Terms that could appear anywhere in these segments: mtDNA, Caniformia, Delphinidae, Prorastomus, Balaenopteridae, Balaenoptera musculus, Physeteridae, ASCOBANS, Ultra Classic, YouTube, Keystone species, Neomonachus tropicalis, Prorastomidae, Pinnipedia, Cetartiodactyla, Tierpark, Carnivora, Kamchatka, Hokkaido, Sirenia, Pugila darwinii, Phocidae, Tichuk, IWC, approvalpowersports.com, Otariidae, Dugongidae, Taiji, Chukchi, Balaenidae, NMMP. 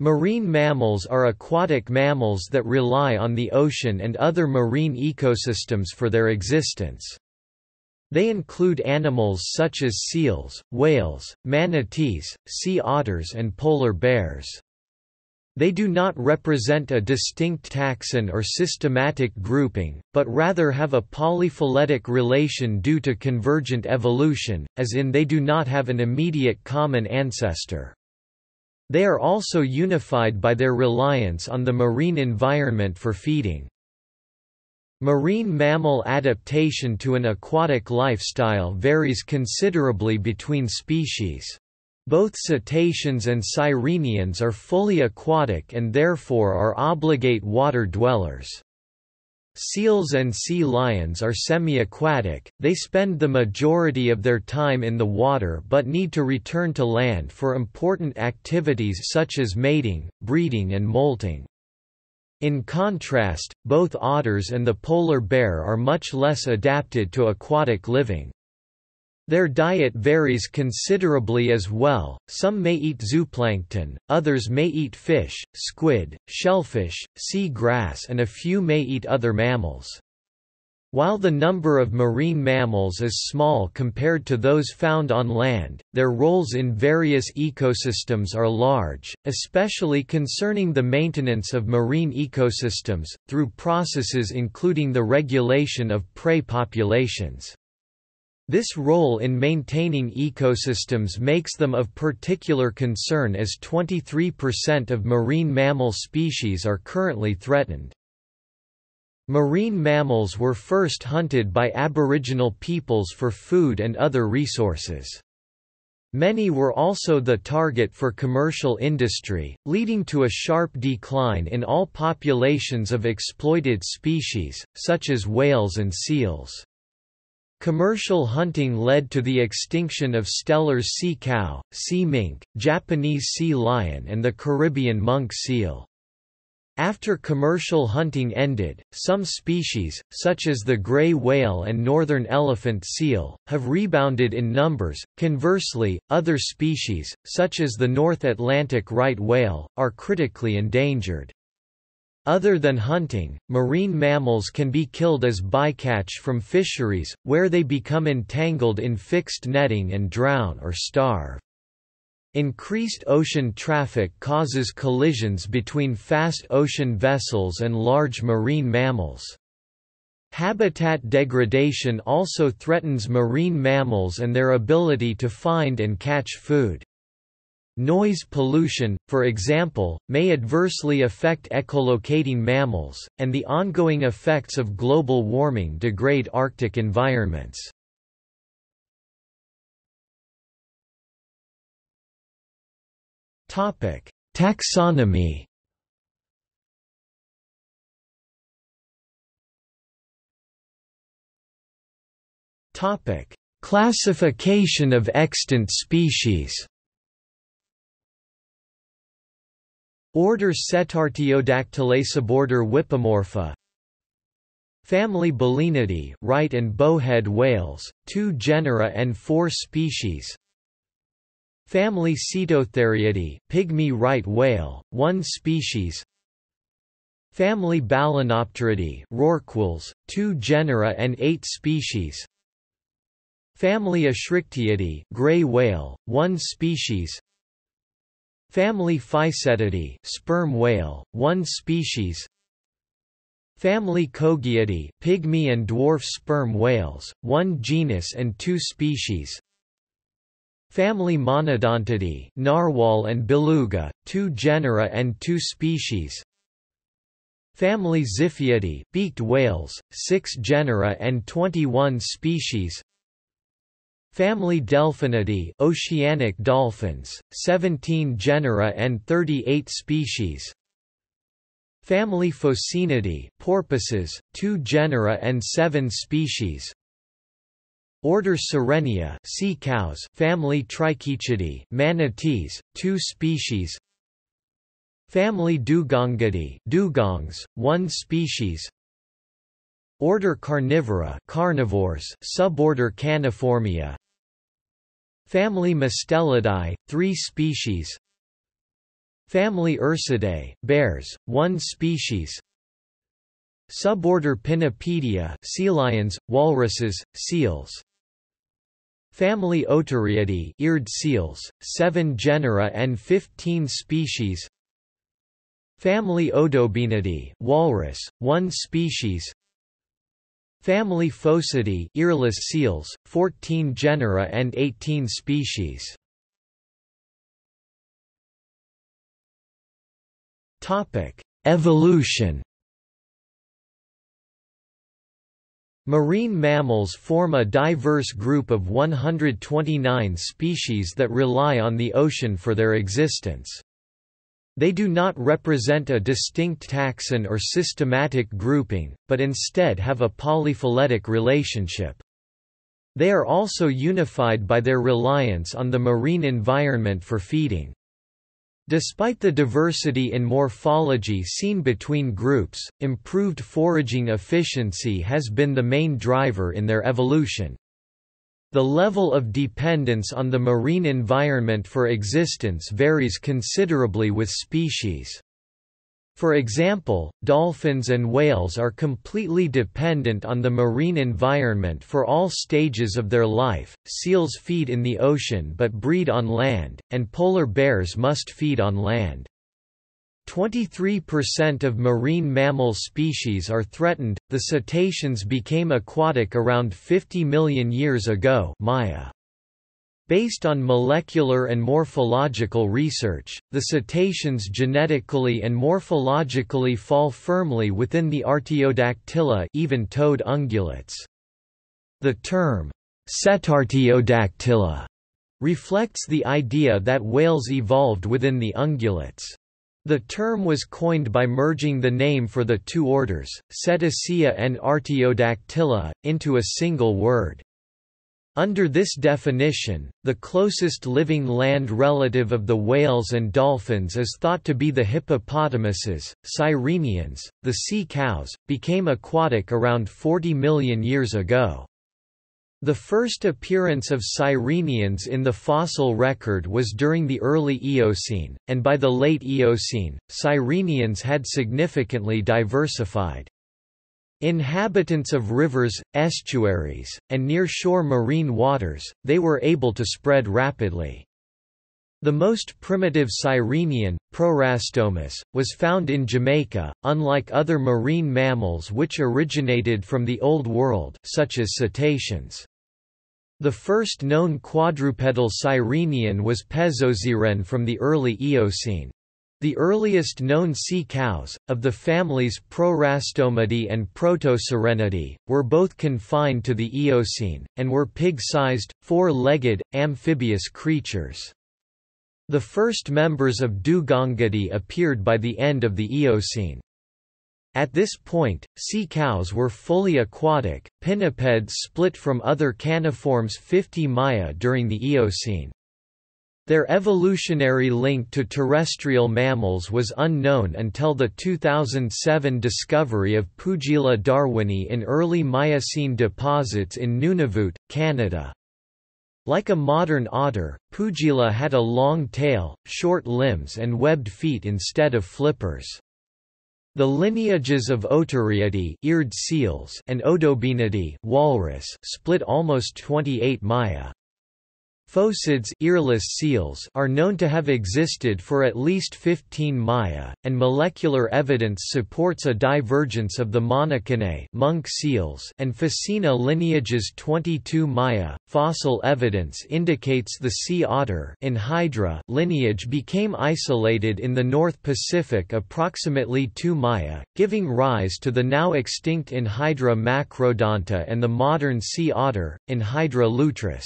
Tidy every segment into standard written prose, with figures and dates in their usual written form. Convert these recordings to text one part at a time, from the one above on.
Marine mammals are aquatic mammals that rely on the ocean and other marine ecosystems for their existence. They include animals such as seals, whales, manatees, sea otters and polar bears. They do not represent a distinct taxon or systematic grouping, but rather have a polyphyletic relation due to convergent evolution, as in they do not have an immediate common ancestor. They are also unified by their reliance on the marine environment for feeding. Marine mammal adaptation to an aquatic lifestyle varies considerably between species. Both cetaceans and sirenians are fully aquatic and therefore are obligate water dwellers. Seals and sea lions are semi-aquatic, they spend the majority of their time in the water but need to return to land for important activities such as mating, breeding and molting. In contrast, both otters and the polar bear are much less adapted to aquatic living. Their diet varies considerably as well, some may eat zooplankton, others may eat fish, squid, shellfish, sea grass and a few may eat other mammals. While the number of marine mammals is small compared to those found on land, their roles in various ecosystems are large, especially concerning the maintenance of marine ecosystems, through processes including the regulation of prey populations. This role in maintaining ecosystems makes them of particular concern as 23% of marine mammal species are currently threatened. Marine mammals were first hunted by Aboriginal peoples for food and other resources. Many were also the target for commercial industry, leading to a sharp decline in all populations of exploited species, such as whales and seals. Commercial hunting led to the extinction of Steller's sea cow, sea mink, Japanese sea lion and the Caribbean monk seal. After commercial hunting ended, some species, such as the gray whale and northern elephant seal, have rebounded in numbers. Conversely, other species, such as the North Atlantic right whale, are critically endangered. Other than hunting, marine mammals can be killed as bycatch from fisheries, where they become entangled in fixed netting and drown or starve. Increased ocean traffic causes collisions between fast ocean vessels and large marine mammals. Habitat degradation also threatens marine mammals and their ability to find and catch food. Noise pollution, for example, may adversely affect echolocating mammals, and the ongoing effects of global warming degrade Arctic environments. Topic: Taxonomy. Topic: Classification of extant species. Order Cetartiodactyla, suborder Whippomorpha. Family Balaenidae, right and bowhead whales, 2 genera and 4 species. Family Cetotheriidae, pygmy right whale, 1 species. Family Balaenopteridae, rorquals, 2 genera and 8 species. Family Eschrichtiidae, gray whale, 1 species. Family Physeteridae, sperm whale, 1 species. Family Kogiidae, pygmy and dwarf sperm whales, 1 genus and 2 species. Family Monodontidae, narwhal and beluga, 2 genera and 2 species. Family Ziphiidae, beaked whales, 6 genera and 21 species. Family Delphinidae, oceanic dolphins, 17 genera and 38 species. Family Phocidae, porpoises, 2 genera and 7 species. Order Sirenia, sea cows. Family Trichechidae, manatees, 2 species. Family Dugongidae, dugongs, 1 species. Order Carnivora, carnivores, suborder Caniformia. Family Mustelidae, 3 species. Family Ursidae, bears, 1 species. Suborder Pinnipedia, sea lions, walruses, seals. Family Otariidae, eared seals, 7 genera and 15 species. Family Odobenidae, walrus, 1 species. Family Phocidae, earless seals, 14 genera and 18 species. Topic: Evolution. Marine mammals form a diverse group of 129 species that rely on the ocean for their existence. They do not represent a distinct taxon or systematic grouping, but instead have a polyphyletic relationship. They are also unified by their reliance on the marine environment for feeding. Despite the diversity in morphology seen between groups, improved foraging efficiency has been the main driver in their evolution. The level of dependence on the marine environment for existence varies considerably with species. For example, dolphins and whales are completely dependent on the marine environment for all stages of their life, seals feed in the ocean but breed on land, and polar bears must feed on land. 23% of marine mammal species are threatened. The cetaceans became aquatic around 50 million years ago, Maya. Based on molecular and morphological research, the cetaceans genetically and morphologically fall firmly within the Artiodactyla, even-toed ungulates. The term Cetartiodactyla reflects the idea that whales evolved within the ungulates. The term was coined by merging the name for the two orders, Cetacea and Artiodactyla, into a single word. Under this definition, the closest living land relative of the whales and dolphins is thought to be the hippopotamuses, Sirenians. The sea cows became aquatic around 40 million years ago. The first appearance of Sirenians in the fossil record was during the early Eocene, and by the late Eocene, Sirenians had significantly diversified. Inhabitants of rivers, estuaries, and near-shore marine waters, they were able to spread rapidly. The most primitive Sirenian, Prorastomus, was found in Jamaica, unlike other marine mammals which originated from the Old World, such as cetaceans. The first known quadrupedal Sirenian was Pezosiren from the early Eocene. The earliest known sea cows, of the families Prorastomidae and Protosirenidae, were both confined to the Eocene, and were pig-sized, four-legged, amphibious creatures. The first members of Dugongidae appeared by the end of the Eocene. At this point, sea cows were fully aquatic. Pinnipeds split from other caniforms 50 Mya during the Eocene. Their evolutionary link to terrestrial mammals was unknown until the 2007 discovery of Pugila darwinii in early Miocene deposits in Nunavut, Canada. Like a modern otter, Pugila had a long tail, short limbs and webbed feet instead of flippers. The lineages of Otariidae, eared seals, and Odobenidae, walrus, split almost 28 Mya. Phocids, earless seals, are known to have existed for at least 15 Mya, and molecular evidence supports a divergence of the Monocinae, monk seals, and Phocena lineages 22 Mya. Fossil evidence indicates the sea otter in Hydra lineage became isolated in the North Pacific approximately 2 Mya, giving rise to the now extinct in Hydra macrodonta and the modern sea otter in Hydra lutris.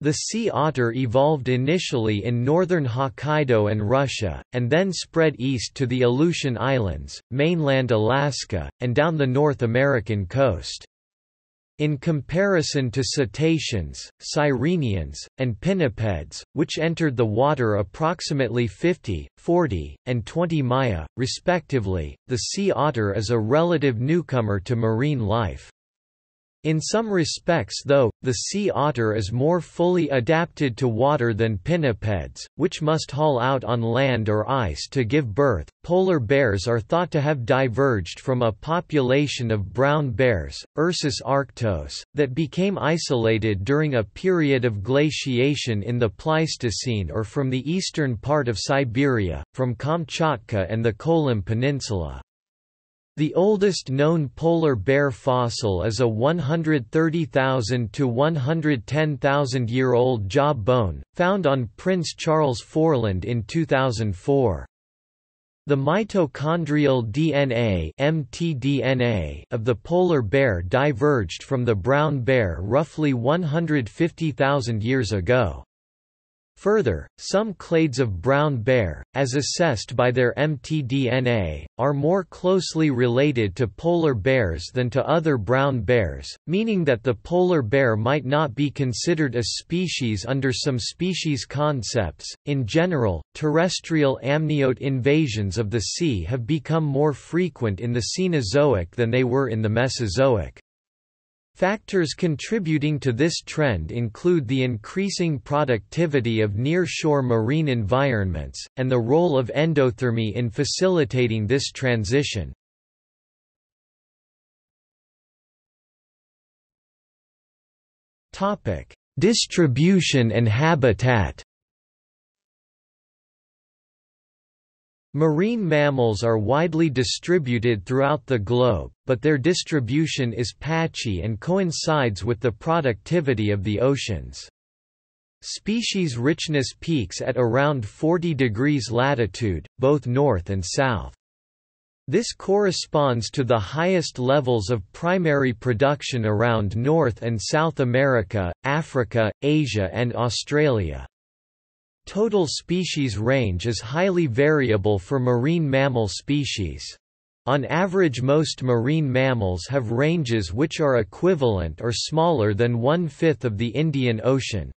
The sea otter evolved initially in northern Hokkaido and Russia, and then spread east to the Aleutian Islands, mainland Alaska, and down the North American coast. In comparison to cetaceans, Sirenians, and pinnipeds, which entered the water approximately 50, 40, and 20 Mya, respectively, the sea otter is a relative newcomer to marine life. In some respects though, the sea otter is more fully adapted to water than pinnipeds, which must haul out on land or ice to give birth. Polar bears are thought to have diverged from a population of brown bears, Ursus arctos, that became isolated during a period of glaciation in the Pleistocene or from the eastern part of Siberia, from Kamchatka and the Kolym Peninsula. The oldest known polar bear fossil is a 130,000 to 110,000 year old jaw bone, found on Prince Charles Foreland in 2004. The mitochondrial DNA (mtDNA) of the polar bear diverged from the brown bear roughly 150,000 years ago. Further, some clades of brown bear, as assessed by their mtDNA, are more closely related to polar bears than to other brown bears, meaning that the polar bear might not be considered a species under some species concepts. In general, terrestrial amniote invasions of the sea have become more frequent in the Cenozoic than they were in the Mesozoic. Factors contributing to this trend include the increasing productivity of nearshore marine environments, and the role of endothermy in facilitating this transition. Distribution and habitat. Marine mammals are widely distributed throughout the globe, but their distribution is patchy and coincides with the productivity of the oceans. Species richness peaks at around 40 degrees latitude, both north and south. This corresponds to the highest levels of primary production around North and South America, Africa, Asia and Australia. Total species range is highly variable for marine mammal species. On average, most marine mammals have ranges which are equivalent or smaller than 1/5 of the Indian Ocean.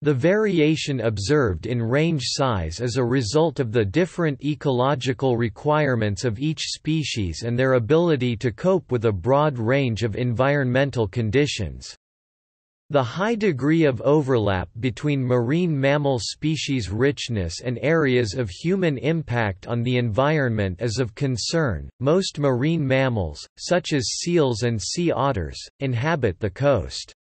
The variation observed in range size is a result of the different ecological requirements of each species and their ability to cope with a broad range of environmental conditions. The high degree of overlap between marine mammal species richness and areas of human impact on the environment is of concern. Most marine mammals, such as seals and sea otters, inhabit the coast.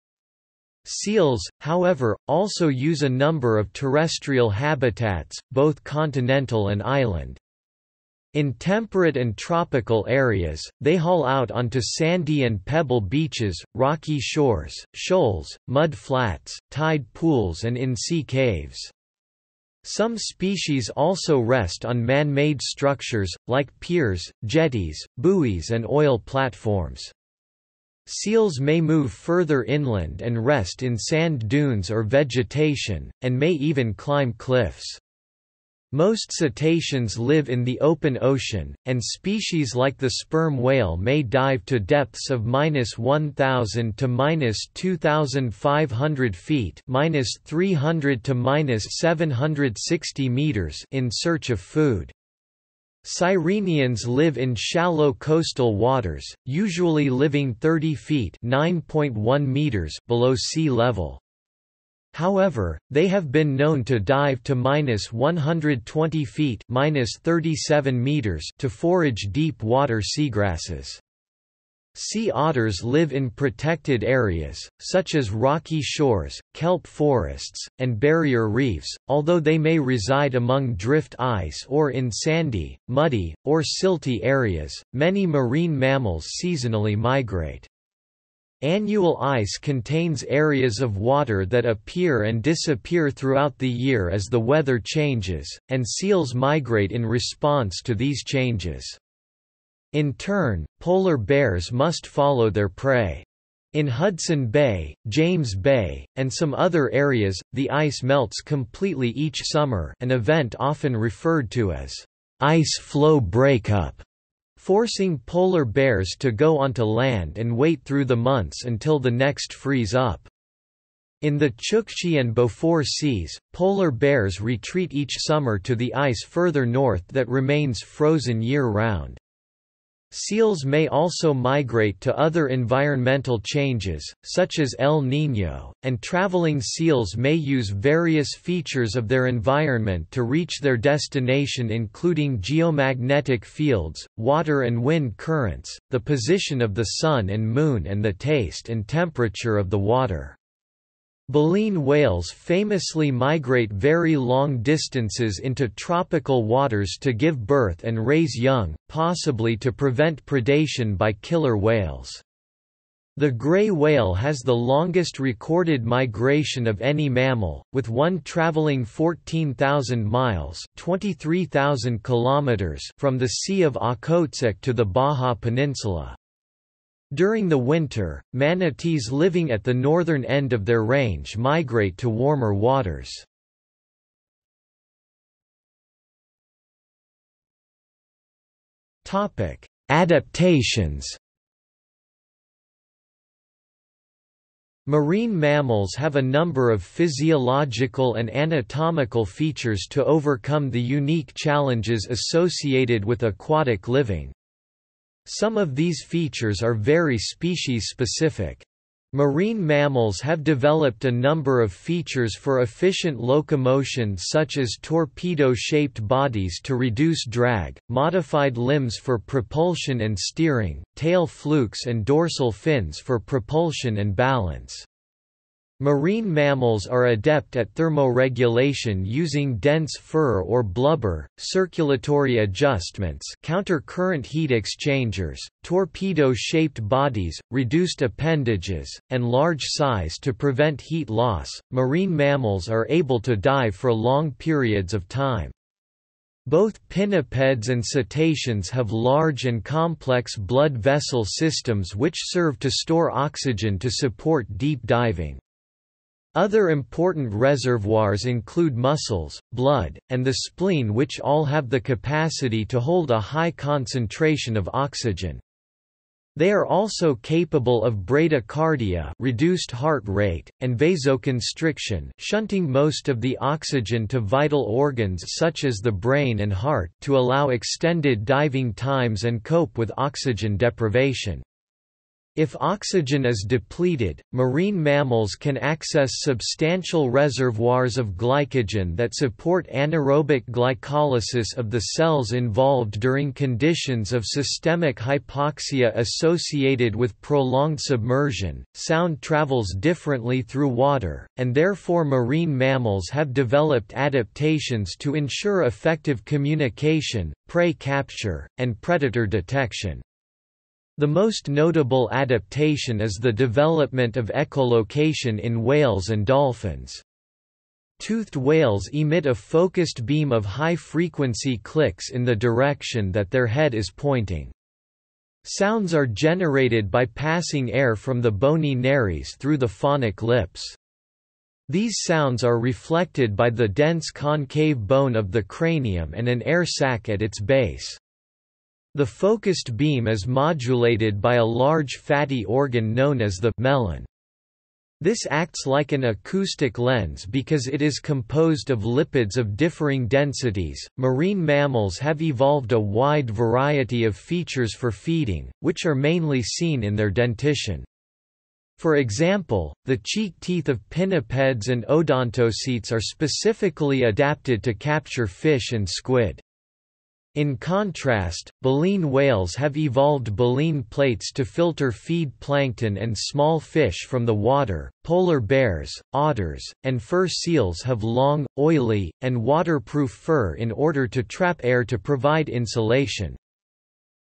Seals, however, also use a number of terrestrial habitats, both continental and island. In temperate and tropical areas, they haul out onto sandy and pebble beaches, rocky shores, shoals, mud flats, tide pools and in-sea caves. Some species also rest on man-made structures, like piers, jetties, buoys and oil platforms. Seals may move further inland and rest in sand dunes or vegetation, and may even climb cliffs. Most cetaceans live in the open ocean, and species like the sperm whale may dive to depths of -1,000 to -2,500 feet, -300 to -760 meters in search of food. Sirenians live in shallow coastal waters, usually living 30 feet (9.1 meters) below sea level. However, they have been known to dive to -120 feet (-37 meters) to forage deep water seagrasses. Sea otters live in protected areas, such as rocky shores, kelp forests, and barrier reefs, although they may reside among drift ice or in sandy, muddy, or silty areas. Many marine mammals seasonally migrate. Annual ice contains areas of water that appear and disappear throughout the year as the weather changes, and seals migrate in response to these changes. In turn, polar bears must follow their prey. In Hudson Bay, James Bay, and some other areas, the ice melts completely each summer, an event often referred to as ice floe breakup, forcing polar bears to go onto land and wait through the months until the next freeze up. In the Chukchi and Beaufort seas, polar bears retreat each summer to the ice further north that remains frozen year-round. Seals may also migrate to other environmental changes, such as El Niño, and traveling seals may use various features of their environment to reach their destination, including geomagnetic fields, water and wind currents, the position of the sun and moon, and the taste and temperature of the water. Baleen whales famously migrate very long distances into tropical waters to give birth and raise young, possibly to prevent predation by killer whales. The gray whale has the longest recorded migration of any mammal, with one traveling 14,000 miles (23,000 kilometers) from the Sea of Okhotsk to the Baja Peninsula. During the winter, manatees living at the northern end of their range migrate to warmer waters. Adaptations. Marine mammals have a number of physiological and anatomical features to overcome the unique challenges associated with aquatic living. Some of these features are very species-specific. Marine mammals have developed a number of features for efficient locomotion, such as torpedo-shaped bodies to reduce drag, modified limbs for propulsion and steering, tail flukes and dorsal fins for propulsion and balance. Marine mammals are adept at thermoregulation using dense fur or blubber, circulatory adjustments, counter-current heat exchangers, torpedo-shaped bodies, reduced appendages, and large size to prevent heat loss. Marine mammals are able to dive for long periods of time. Both pinnipeds and cetaceans have large and complex blood vessel systems which serve to store oxygen to support deep diving. Other important reservoirs include muscles, blood, and the spleen, which all have the capacity to hold a high concentration of oxygen. They are also capable of bradycardia, reduced heart rate, and vasoconstriction, shunting most of the oxygen to vital organs such as the brain and heart to allow extended diving times and cope with oxygen deprivation. If oxygen is depleted, marine mammals can access substantial reservoirs of glycogen that support anaerobic glycolysis of the cells involved during conditions of systemic hypoxia associated with prolonged submersion. Sound travels differently through water, and therefore marine mammals have developed adaptations to ensure effective communication, prey capture, and predator detection. The most notable adaptation is the development of echolocation in whales and dolphins. Toothed whales emit a focused beam of high-frequency clicks in the direction that their head is pointing. Sounds are generated by passing air from the bony nares through the phonic lips. These sounds are reflected by the dense concave bone of the cranium and an air sac at its base. The focused beam is modulated by a large fatty organ known as the melon. This acts like an acoustic lens because it is composed of lipids of differing densities. Marine mammals have evolved a wide variety of features for feeding, which are mainly seen in their dentition. For example, the cheek teeth of pinnipeds and odontocetes are specifically adapted to capture fish and squid. In contrast, baleen whales have evolved baleen plates to filter feed plankton and small fish from the water. Polar bears, otters, and fur seals have long, oily, and waterproof fur in order to trap air to provide insulation.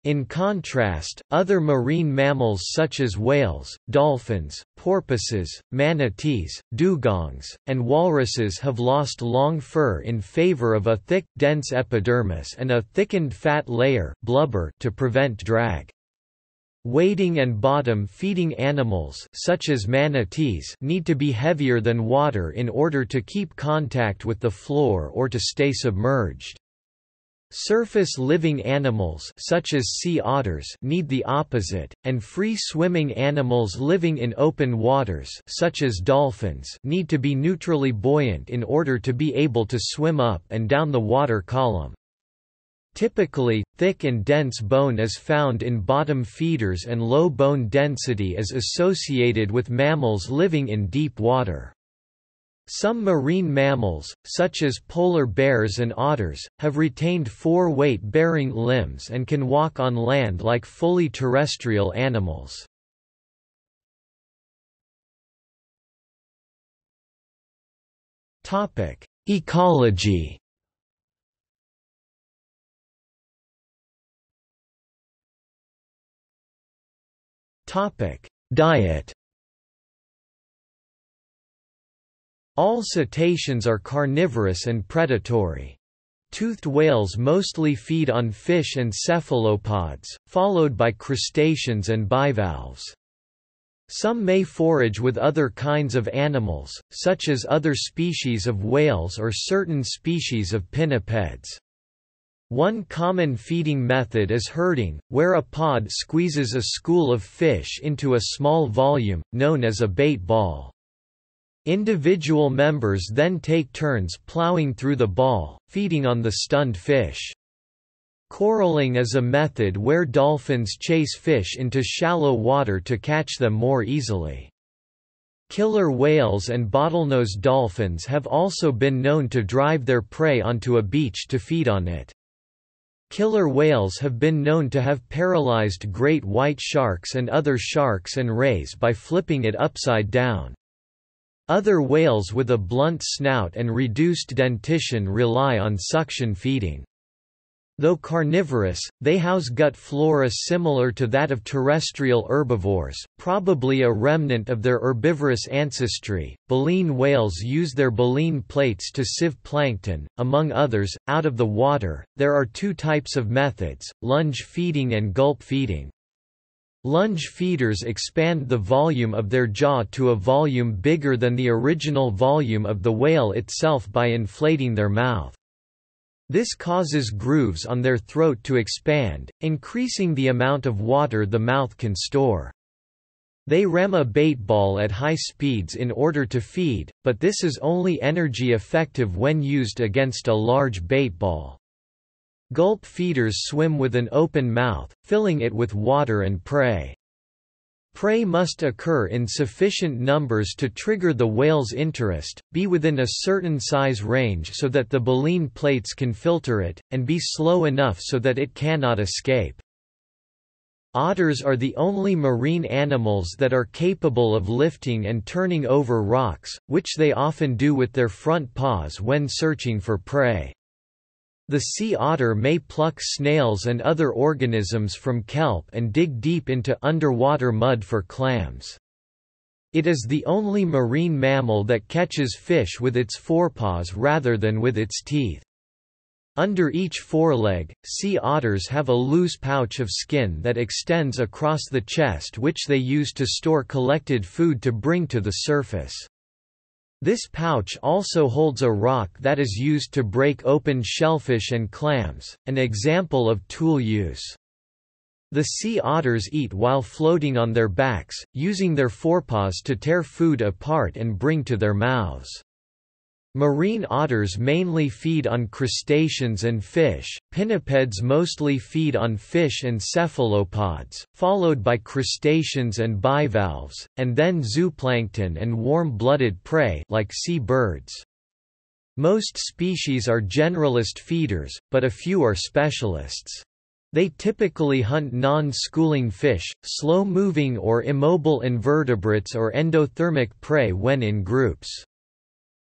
In contrast, other marine mammals such as whales, dolphins, porpoises, manatees, dugongs, and walruses have lost long fur in favor of a thick, dense epidermis and a thickened fat layer, blubber, to prevent drag. Wading and bottom-feeding animals such as manatees need to be heavier than water in order to keep contact with the floor or to stay submerged. Surface-living animals such as sea otters need the opposite, and free-swimming animals living in open waters such as dolphins need to be neutrally buoyant in order to be able to swim up and down the water column. Typically, thick and dense bone is found in bottom feeders, and low bone density is associated with mammals living in deep water. Some marine mammals, such as polar bears and otters, have retained four weight-bearing limbs and can walk on land like fully terrestrial animals. Ecology. Diet. All cetaceans are carnivorous and predatory. Toothed whales mostly feed on fish and cephalopods, followed by crustaceans and bivalves. Some may forage with other kinds of animals, such as other species of whales or certain species of pinnipeds. One common feeding method is herding, where a pod squeezes a school of fish into a small volume, known as a bait ball. Individual members then take turns plowing through the ball, feeding on the stunned fish. Coralling is a method where dolphins chase fish into shallow water to catch them more easily. Killer whales and bottlenose dolphins have also been known to drive their prey onto a beach to feed on it. Killer whales have been known to have paralyzed great white sharks and other sharks and rays by flipping it upside down. Other whales with a blunt snout and reduced dentition rely on suction feeding. Though carnivorous, they house gut flora similar to that of terrestrial herbivores, probably a remnant of their herbivorous ancestry. Baleen whales use their baleen plates to sieve plankton, among others, out of the water. There are two types of methods: lunge feeding and gulp feeding. Lunge feeders expand the volume of their jaw to a volume bigger than the original volume of the whale itself by inflating their mouth. This causes grooves on their throat to expand, increasing the amount of water the mouth can store. They ram a bait ball at high speeds in order to feed, but this is only energy effective when used against a large bait ball. Gulp feeders swim with an open mouth, filling it with water and prey. Prey must occur in sufficient numbers to trigger the whale's interest, be within a certain size range so that the baleen plates can filter it, and be slow enough so that it cannot escape. Otters are the only marine animals that are capable of lifting and turning over rocks, which they often do with their front paws when searching for prey. The sea otter may pluck snails and other organisms from kelp and dig deep into underwater mud for clams. It is the only marine mammal that catches fish with its forepaws rather than with its teeth. Under each foreleg, sea otters have a loose pouch of skin that extends across the chest, which they use to store collected food to bring to the surface. This pouch also holds a rock that is used to break open shellfish and clams, an example of tool use. The sea otters eat while floating on their backs, using their forepaws to tear food apart and bring to their mouths. Marine otters mainly feed on crustaceans and fish, pinnipeds mostly feed on fish and cephalopods, followed by crustaceans and bivalves, and then zooplankton and warm-blooded prey like sea birds. Most species are generalist feeders, but a few are specialists. They typically hunt non-schooling fish, slow-moving or immobile invertebrates or endothermic prey when in groups.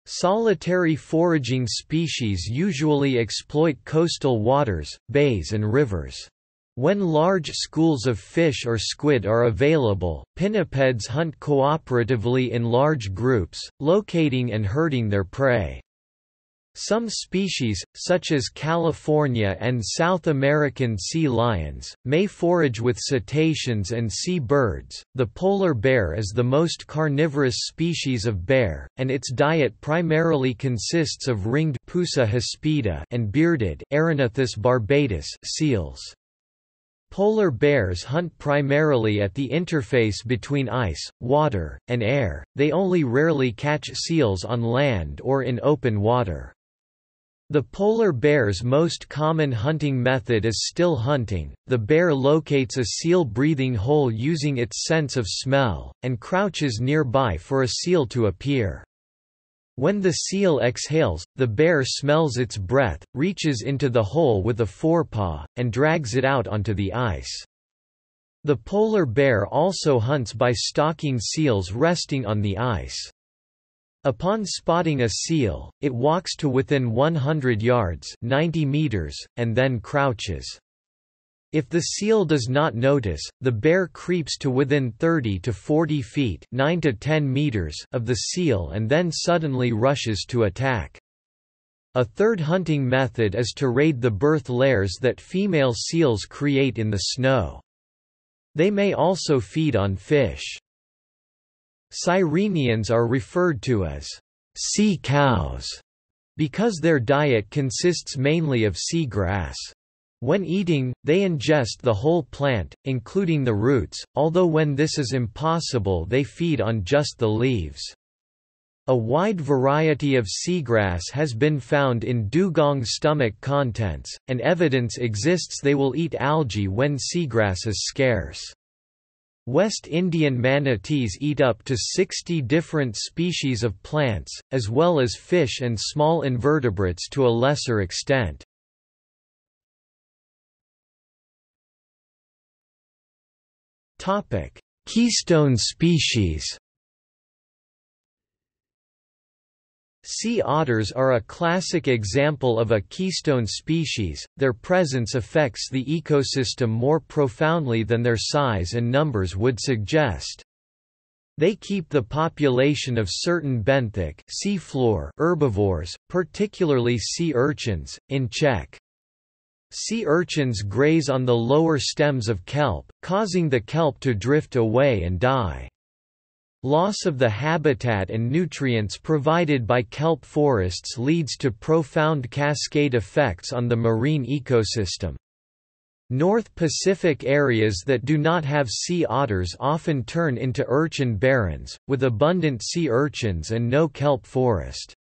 Solitary foraging species usually exploit coastal waters, bays and rivers. When large schools of fish or squid are available, pinnipeds hunt cooperatively in large groups, locating and herding their prey. Some species, such as California and South American sea lions, may forage with cetaceans and sea birds. The polar bear is the most carnivorous species of bear, and its diet primarily consists of ringed Pusa hispida and bearded Aranithus barbatus seals. Polar bears hunt primarily at the interface between ice, water, and air. They only rarely catch seals on land or in open water. The polar bear's most common hunting method is still hunting. The bear locates a seal-breathing hole using its sense of smell, and crouches nearby for a seal to appear. When the seal exhales, the bear smells its breath, reaches into the hole with a forepaw, and drags it out onto the ice. The polar bear also hunts by stalking seals resting on the ice. Upon spotting a seal, it walks to within 100 yards (90 meters) and then crouches. If the seal does not notice, the bear creeps to within 30 to 40 feet (9 to 10 meters) of the seal and then suddenly rushes to attack. A third hunting method is to raid the birth lairs that female seals create in the snow. They may also feed on fish. Sirenians are referred to as sea cows because their diet consists mainly of sea grass. When eating, they ingest the whole plant, including the roots, although when this is impossible they feed on just the leaves. A wide variety of seagrass has been found in dugong stomach contents, and evidence exists they will eat algae when seagrass is scarce. West Indian manatees eat up to 60 different species of plants, as well as fish and small invertebrates to a lesser extent. == Keystone species == Sea otters are a classic example of a keystone species. Their presence affects the ecosystem more profoundly than their size and numbers would suggest. They keep the population of certain benthic seafloor herbivores, particularly sea urchins, in check. Sea urchins graze on the lower stems of kelp, causing the kelp to drift away and die. Loss of the habitat and nutrients provided by kelp forests leads to profound cascade effects on the marine ecosystem. North Pacific areas that do not have sea otters often turn into urchin barrens, with abundant sea urchins and no kelp forest.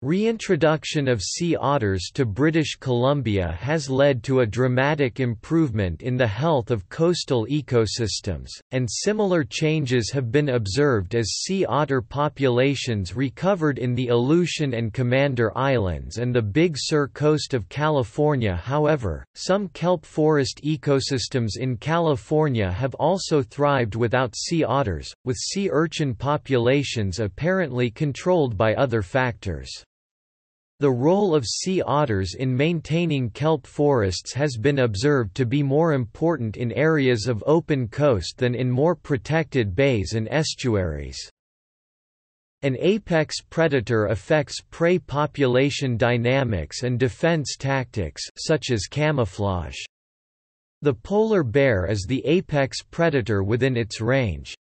Reintroduction of sea otters to British Columbia has led to a dramatic improvement in the health of coastal ecosystems, and similar changes have been observed as sea otter populations recovered in the Aleutian and Commander Islands and the Big Sur coast of California. However, some kelp forest ecosystems in California have also thrived without sea otters, with sea urchin populations apparently controlled by other factors. The role of sea otters in maintaining kelp forests has been observed to be more important in areas of open coast than in more protected bays and estuaries. An apex predator affects prey population dynamics and defense tactics, such as camouflage. The polar bear is the apex predator within its range.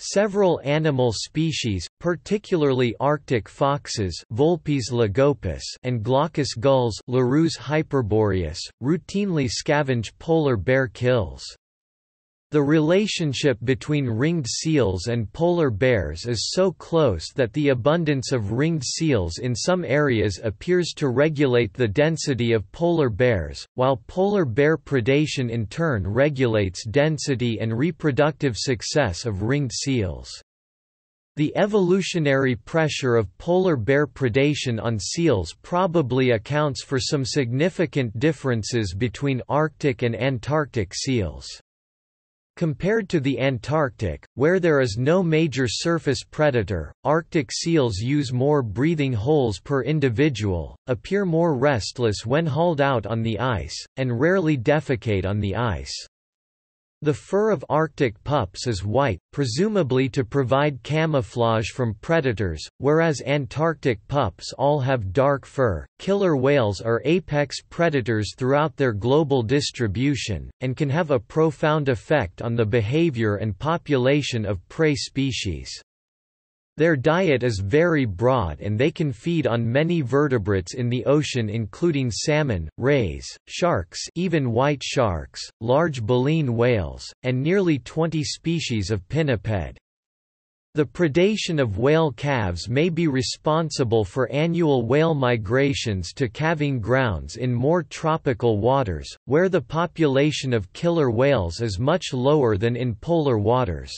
Several animal species, particularly Arctic foxes (Vulpes lagopus) and glaucous gulls (Larus hyperboreus), routinely scavenge polar bear kills. The relationship between ringed seals and polar bears is so close that the abundance of ringed seals in some areas appears to regulate the density of polar bears, while polar bear predation in turn regulates density and reproductive success of ringed seals. The evolutionary pressure of polar bear predation on seals probably accounts for some significant differences between Arctic and Antarctic seals. Compared to the Antarctic, where there is no major surface predator, Arctic seals use more breathing holes per individual, appear more restless when hauled out on the ice, and rarely defecate on the ice. The fur of Arctic pups is white, presumably to provide camouflage from predators, whereas Antarctic pups all have dark fur. Killer whales are apex predators throughout their global distribution, and can have a profound effect on the behavior and population of prey species. Their diet is very broad and they can feed on many vertebrates in the ocean including salmon, rays, sharks, even white sharks, large baleen whales, and nearly 20 species of pinniped. The predation of whale calves may be responsible for annual whale migrations to calving grounds in more tropical waters, where the population of killer whales is much lower than in polar waters.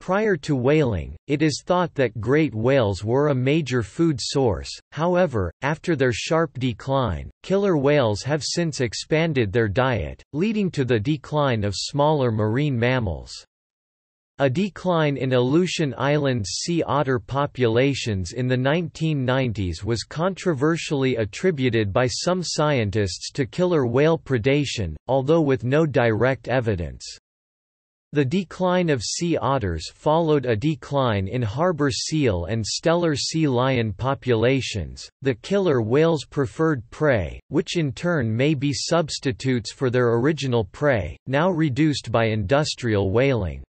Prior to whaling, it is thought that great whales were a major food source. However, after their sharp decline, killer whales have since expanded their diet, leading to the decline of smaller marine mammals. A decline in Aleutian Islands sea otter populations in the 1990s was controversially attributed by some scientists to killer whale predation, although with no direct evidence. The decline of sea otters followed a decline in harbor seal and stellar sea lion populations, the killer whales' preferred prey, which in turn may be substitutes for their original prey, now reduced by industrial whaling.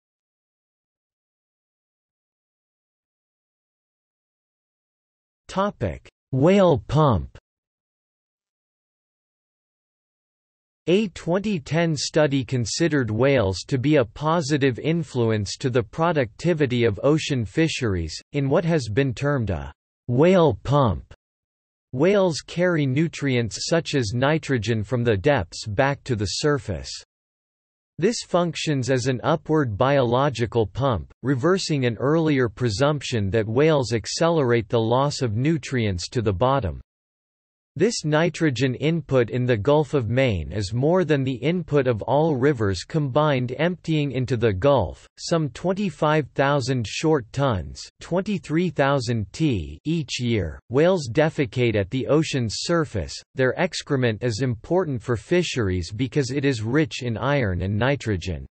Whale pump. A 2010 study considered whales to be a positive influence to the productivity of ocean fisheries, in what has been termed a whale pump. Whales carry nutrients such as nitrogen from the depths back to the surface. This functions as an upward biological pump, reversing an earlier presumption that whales accelerate the loss of nutrients to the bottom. This nitrogen input in the Gulf of Maine is more than the input of all rivers combined emptying into the Gulf, some 25,000 short tons, 23,000 t each year. Whales defecate at the ocean's surface. Their excrement is important for fisheries because it is rich in iron and nitrogen.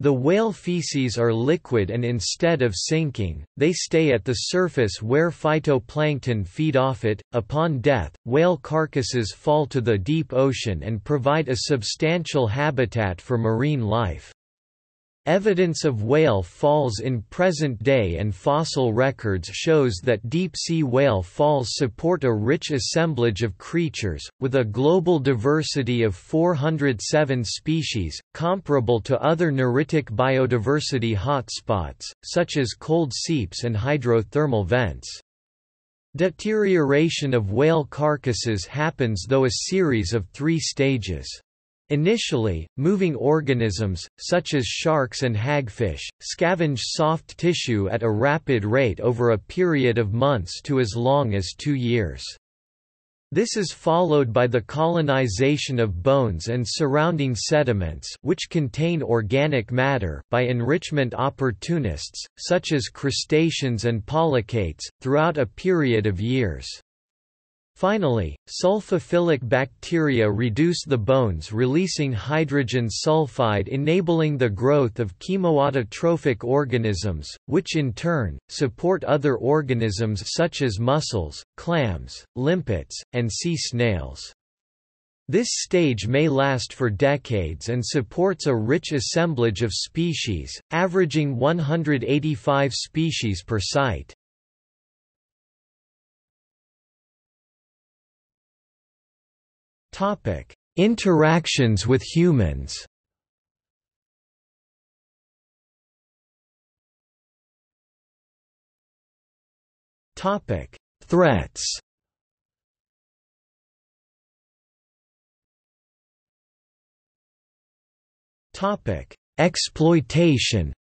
The whale feces are liquid and instead of sinking, they stay at the surface where phytoplankton feed off it. Upon death, whale carcasses fall to the deep ocean and provide a substantial habitat for marine life. Evidence of whale falls in present-day and fossil records shows that deep-sea whale falls support a rich assemblage of creatures, with a global diversity of 407 species, comparable to other neritic biodiversity hotspots, such as cold seeps and hydrothermal vents. Deterioration of whale carcasses happens through a series of three stages. Initially, moving organisms, such as sharks and hagfish, scavenge soft tissue at a rapid rate over a period of months to as long as 2 years. This is followed by the colonization of bones and surrounding sediments which contain organic matter by enrichment opportunists, such as crustaceans and polychaetes, throughout a period of years. Finally, sulfophilic bacteria reduce the bones, releasing hydrogen sulfide, enabling the growth of chemoautotrophic organisms, which in turn support other organisms such as mussels, clams, limpets, and sea snails. This stage may last for decades and supports a rich assemblage of species, averaging 185 species per site. Interactions with humans. Threats. Exploitation.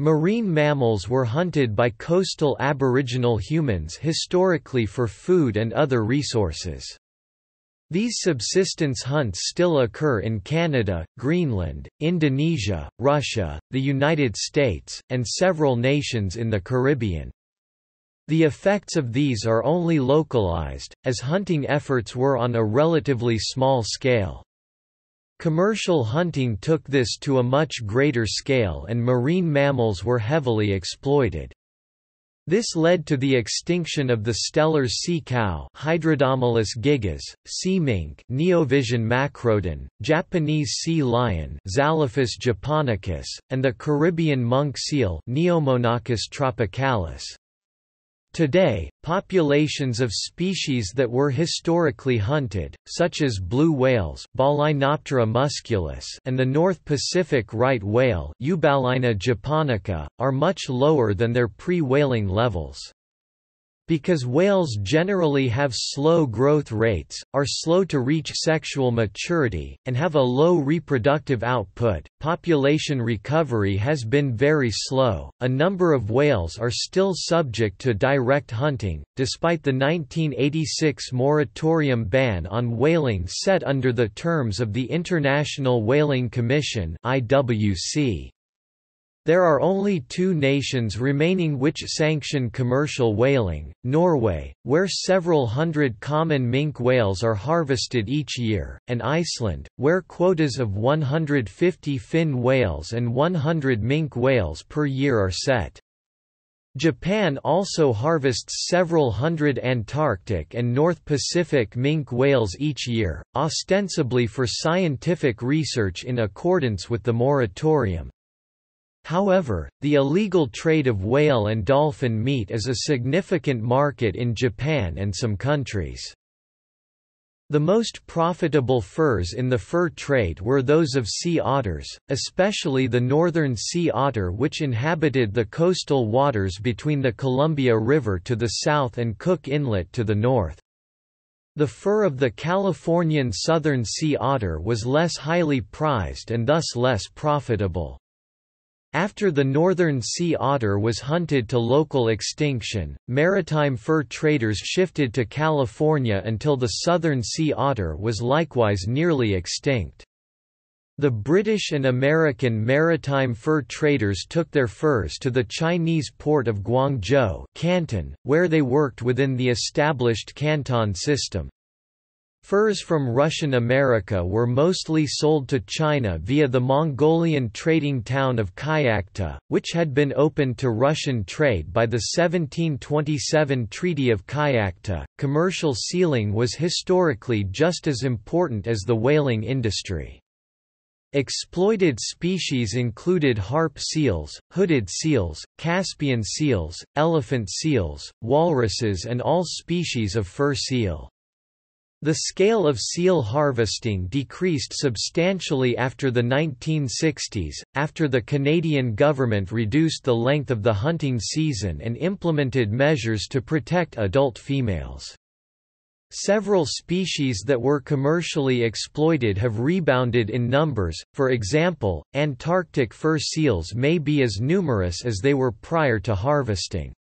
Marine mammals were hunted by coastal aboriginal humans historically for food and other resources. These subsistence hunts still occur in Canada, Greenland, Indonesia, Russia, the United States, and several nations in the Caribbean. The effects of these are only localized, as hunting efforts were on a relatively small scale. Commercial hunting took this to a much greater scale and marine mammals were heavily exploited. This led to the extinction of the stellar sea cow, Hydrodomilus gigas, sea mink, Neovision macrodon, Japanese sea lion, Xalophus japonicus, and the Caribbean monk seal, Neomonachus tropicalis. Today, populations of species that were historically hunted, such as blue whales Balaenoptera musculus and the North Pacific right whale Eubalina japonica, are much lower than their pre-whaling levels. Because whales generally have slow growth rates, are slow to reach sexual maturity, and have a low reproductive output, population recovery has been very slow. A number of whales are still subject to direct hunting, despite the 1986 moratorium ban on whaling set under the terms of the International Whaling Commission (IWC). There are only two nations remaining which sanction commercial whaling: Norway, where several hundred common minke whales are harvested each year, and Iceland, where quotas of 150 fin whales and 100 minke whales per year are set. Japan also harvests several hundred Antarctic and North Pacific minke whales each year, ostensibly for scientific research in accordance with the moratorium. However, the illegal trade of whale and dolphin meat is a significant market in Japan and some countries. The most profitable furs in the fur trade were those of sea otters, especially the northern sea otter which inhabited the coastal waters between the Columbia River to the south and Cook Inlet to the north. The fur of the Californian southern sea otter was less highly prized and thus less profitable. After the northern sea otter was hunted to local extinction, maritime fur traders shifted to California until the southern sea otter was likewise nearly extinct. The British and American maritime fur traders took their furs to the Chinese port of Guangzhou, Canton, where they worked within the established Canton system. Furs from Russian America were mostly sold to China via the Mongolian trading town of Kyakhta, which had been opened to Russian trade by the 1727 Treaty of Kyakhta. Commercial sealing was historically just as important as the whaling industry. Exploited species included harp seals, hooded seals, Caspian seals, elephant seals, walruses, and all species of fur seal. The scale of seal harvesting decreased substantially after the 1960s, after the Canadian government reduced the length of the hunting season and implemented measures to protect adult females. Several species that were commercially exploited have rebounded in numbers. For example, Antarctic fur seals may be as numerous as they were prior to harvesting.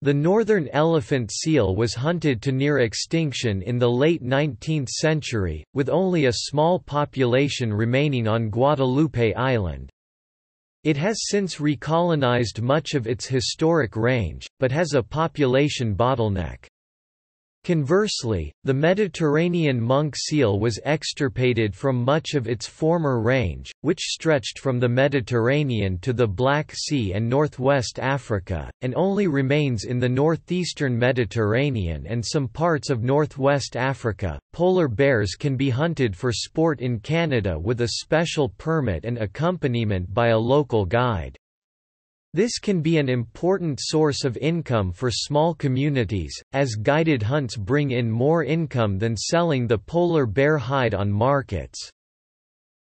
The northern elephant seal was hunted to near extinction in the late 19th century, with only a small population remaining on Guadalupe Island. It has since recolonized much of its historic range, but has a population bottleneck. Conversely, the Mediterranean monk seal was extirpated from much of its former range, which stretched from the Mediterranean to the Black Sea and northwest Africa, and only remains in the northeastern Mediterranean and some parts of northwest Africa. Polar bears can be hunted for sport in Canada with a special permit and accompaniment by a local guide. This can be an important source of income for small communities, as guided hunts bring in more income than selling the polar bear hide on markets.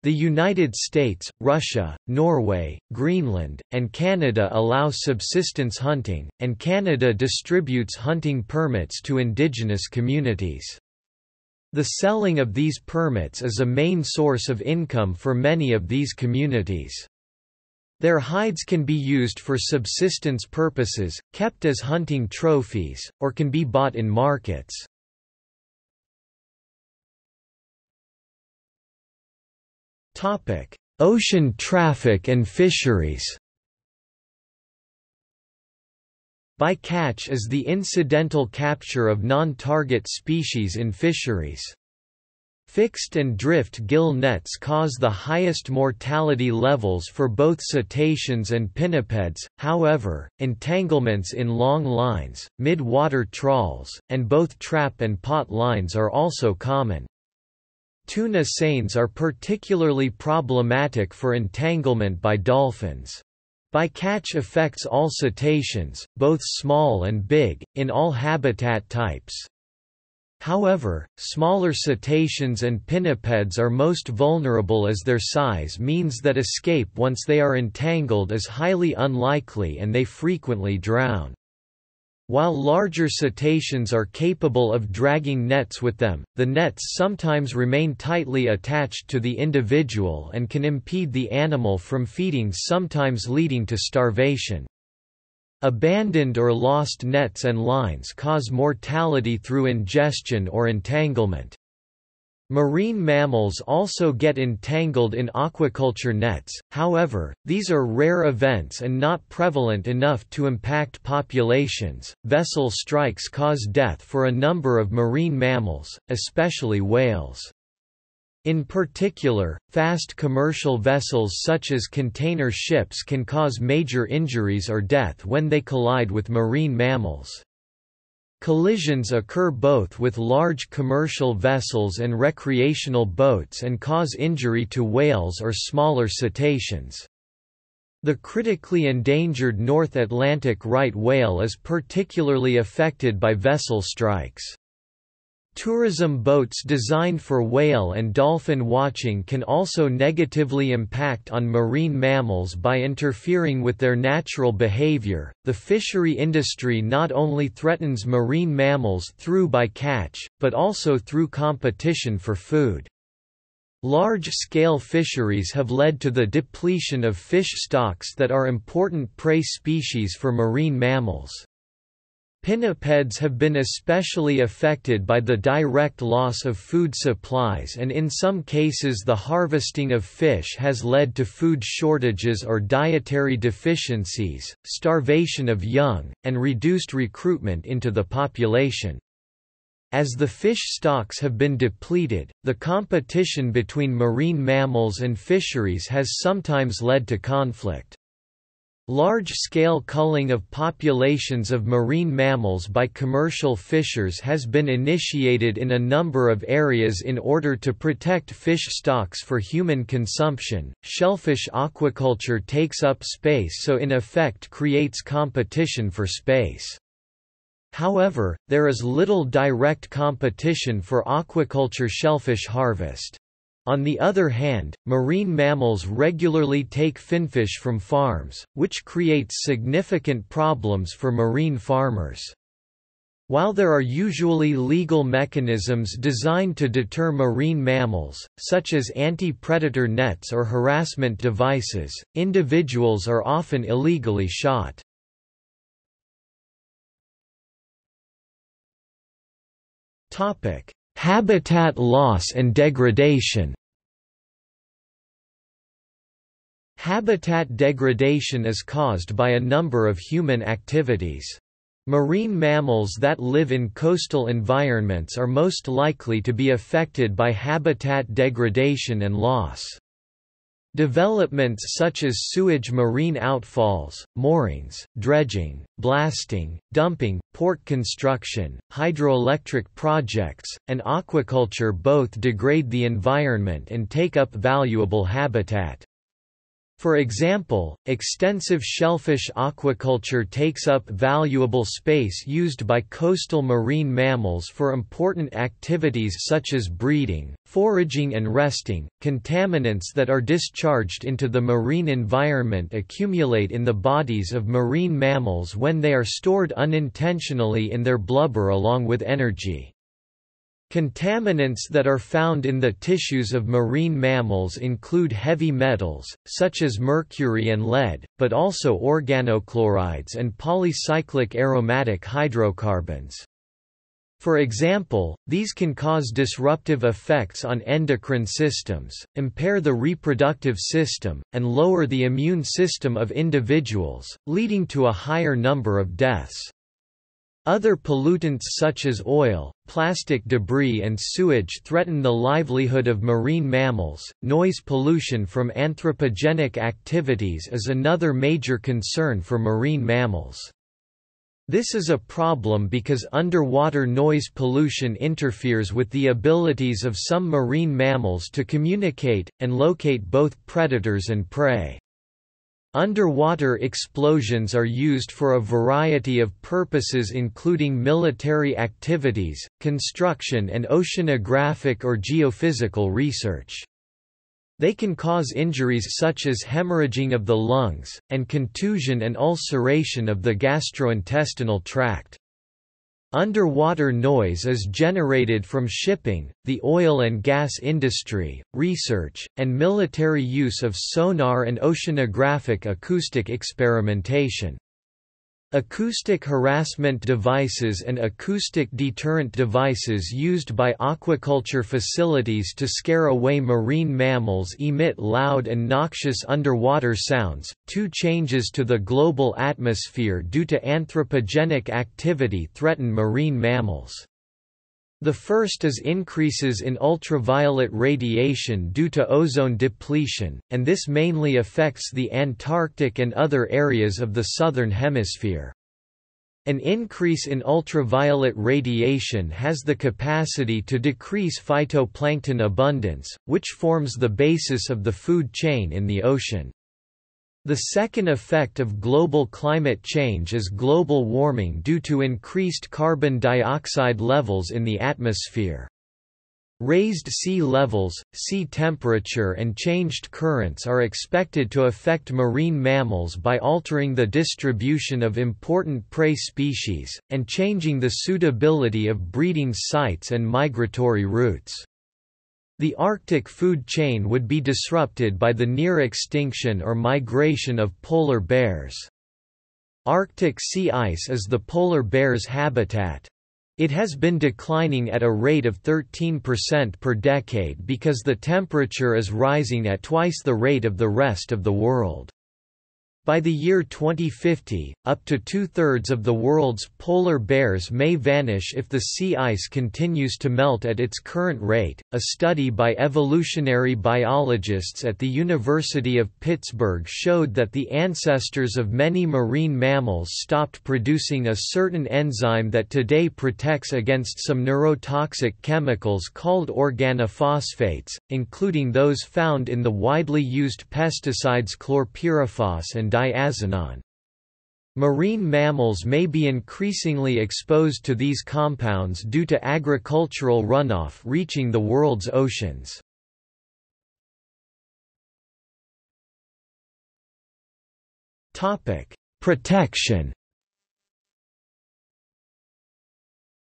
The United States, Russia, Norway, Greenland, and Canada allow subsistence hunting, and Canada distributes hunting permits to indigenous communities. The selling of these permits is a main source of income for many of these communities. Their hides can be used for subsistence purposes, kept as hunting trophies, or can be bought in markets. Ocean traffic and fisheries. Bycatch is the incidental capture of non-target species in fisheries. Fixed and drift gill nets cause the highest mortality levels for both cetaceans and pinnipeds. However, entanglements in long lines, mid-water trawls, and both trap and pot lines are also common. Tuna seines are particularly problematic for entanglement by dolphins. Bycatch affects all cetaceans, both small and big, in all habitat types. However, smaller cetaceans and pinnipeds are most vulnerable as their size means that escape once they are entangled is highly unlikely and they frequently drown. While larger cetaceans are capable of dragging nets with them, the nets sometimes remain tightly attached to the individual and can impede the animal from feeding, sometimes leading to starvation. Abandoned or lost nets and lines cause mortality through ingestion or entanglement. Marine mammals also get entangled in aquaculture nets, however, these are rare events and not prevalent enough to impact populations. Vessel strikes cause death for a number of marine mammals, especially whales. In particular, fast commercial vessels such as container ships can cause major injuries or death when they collide with marine mammals. Collisions occur both with large commercial vessels and recreational boats and cause injury to whales or smaller cetaceans. The critically endangered North Atlantic right whale is particularly affected by vessel strikes. Tourism boats designed for whale and dolphin watching can also negatively impact on marine mammals by interfering with their natural behavior. The fishery industry not only threatens marine mammals through bycatch, but also through competition for food. Large-scale fisheries have led to the depletion of fish stocks that are important prey species for marine mammals. Pinnipeds have been especially affected by the direct loss of food supplies, and in some cases the harvesting of fish has led to food shortages or dietary deficiencies, starvation of young, and reduced recruitment into the population. As the fish stocks have been depleted, the competition between marine mammals and fisheries has sometimes led to conflict. Large-scale culling of populations of marine mammals by commercial fishers has been initiated in a number of areas in order to protect fish stocks for human consumption. Shellfish aquaculture takes up space, so in effect creates competition for space. However, there is little direct competition for aquaculture shellfish harvest. On the other hand, marine mammals regularly take finfish from farms, which creates significant problems for marine farmers. While there are usually legal mechanisms designed to deter marine mammals, such as anti-predator nets or harassment devices, individuals are often illegally shot. Habitat loss and degradation. Habitat degradation is caused by a number of human activities. Marine mammals that live in coastal environments are most likely to be affected by habitat degradation and loss. Developments such as sewage marine outfalls, moorings, dredging, blasting, dumping, port construction, hydroelectric projects, and aquaculture both degrade the environment and take up valuable habitat. For example, extensive shellfish aquaculture takes up valuable space used by coastal marine mammals for important activities such as breeding, foraging, and resting. Contaminants that are discharged into the marine environment accumulate in the bodies of marine mammals when they are stored unintentionally in their blubber along with energy. Contaminants that are found in the tissues of marine mammals include heavy metals, such as mercury and lead, but also organochlorides and polycyclic aromatic hydrocarbons. For example, these can cause disruptive effects on endocrine systems, impair the reproductive system, and lower the immune system of individuals, leading to a higher number of deaths. Other pollutants such as oil, plastic debris, and sewage threaten the livelihood of marine mammals. Noise pollution from anthropogenic activities is another major concern for marine mammals. This is a problem because underwater noise pollution interferes with the abilities of some marine mammals to communicate and locate both predators and prey. Underwater explosions are used for a variety of purposes including military activities, construction and oceanographic or geophysical research. They can cause injuries such as hemorrhaging of the lungs, and contusion and ulceration of the gastrointestinal tract. Underwater noise is generated from shipping, the oil and gas industry, research, and military use of sonar and oceanographic acoustic experimentation. Acoustic harassment devices and acoustic deterrent devices used by aquaculture facilities to scare away marine mammals emit loud and noxious underwater sounds. Two changes to the global atmosphere due to anthropogenic activity threaten marine mammals. The first is increases in ultraviolet radiation due to ozone depletion, and this mainly affects the Antarctic and other areas of the Southern Hemisphere. An increase in ultraviolet radiation has the capacity to decrease phytoplankton abundance, which forms the basis of the food chain in the ocean. The second effect of global climate change is global warming due to increased carbon dioxide levels in the atmosphere. Raised sea levels, sea temperature and changed currents are expected to affect marine mammals by altering the distribution of important prey species, and changing the suitability of breeding sites and migratory routes. The Arctic food chain would be disrupted by the near extinction or migration of polar bears. Arctic sea ice is the polar bear's habitat. It has been declining at a rate of 13% per decade because the temperature is rising at twice the rate of the rest of the world. By the year 2050, up to two-thirds of the world's polar bears may vanish if the sea ice continues to melt at its current rate. A study by evolutionary biologists at the University of Pittsburgh showed that the ancestors of many marine mammals stopped producing a certain enzyme that today protects against some neurotoxic chemicals called organophosphates, including those found in the widely used pesticides chlorpyrifos and diazinon. Marine mammals may be increasingly exposed to these compounds due to agricultural runoff reaching the world's oceans. Topic: Protection.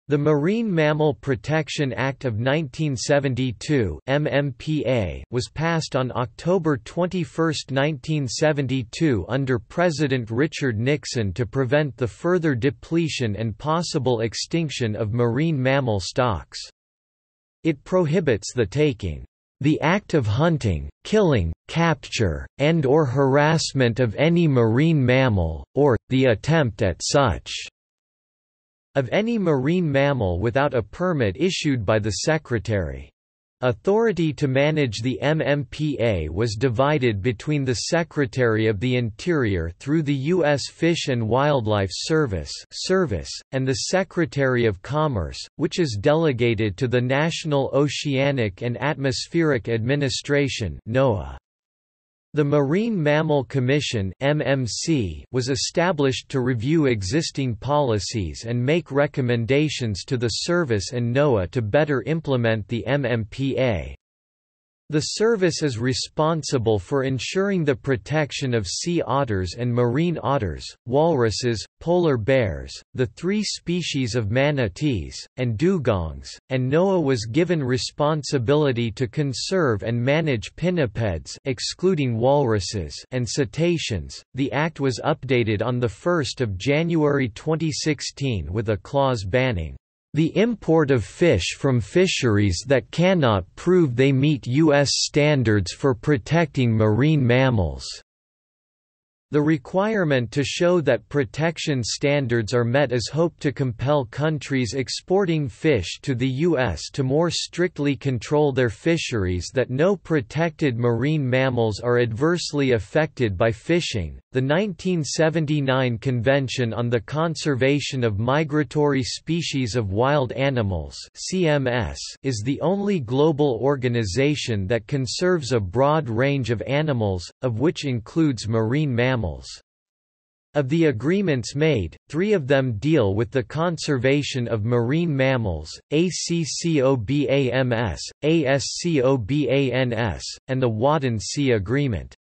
The Marine Mammal Protection Act of 1972 (MMPA) was passed on October 21, 1972 under President Richard Nixon to prevent the further depletion and possible extinction of marine mammal stocks. It prohibits the taking, the act of hunting, killing, capture, and/or harassment of any marine mammal, or, the attempt at such, of any marine mammal without a permit issued by the Secretary. Authority to manage the MMPA was divided between the Secretary of the Interior through the U.S. Fish and Wildlife Service and the Secretary of Commerce, which is delegated to the National Oceanic and Atmospheric Administration (NOAA). The Marine Mammal Commission (MMC) was established to review existing policies and make recommendations to the Service and NOAA to better implement the MMPA. The Service is responsible for ensuring the protection of sea otters and marine otters, walruses, polar bears, the three species of manatees, and dugongs, and NOAA was given responsibility to conserve and manage pinnipeds, excluding walruses, and cetaceans. The Act was updated on 1 January 2016 with a clause banning the import of fish from fisheries that cannot prove they meet U.S. standards for protecting marine mammals. The requirement to show that protection standards are met is hoped to compel countries exporting fish to the U.S. to more strictly control their fisheries that no protected marine mammals are adversely affected by fishing. The 1979 Convention on the Conservation of Migratory Species of Wild Animals (CMS) is the only global organization that conserves a broad range of animals, of which includes marine mammals. Of the agreements made, three of them deal with the conservation of marine mammals, ACCOBAMS, ASCOBANS, and the Wadden Sea Agreement.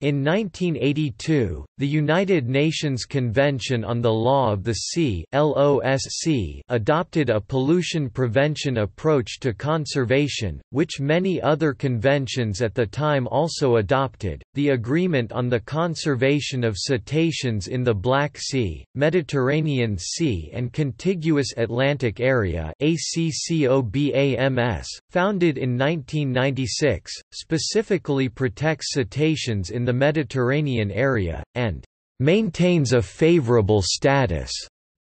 In 1982, the United Nations Convention on the Law of the Sea (LOSC) adopted a pollution prevention approach to conservation, which many other conventions at the time also adopted. The Agreement on the Conservation of Cetaceans in the Black Sea, Mediterranean Sea, and Contiguous Atlantic Area (ACCOBAMS), founded in 1996, specifically protects cetaceans in the Mediterranean area, and maintains a favorable status,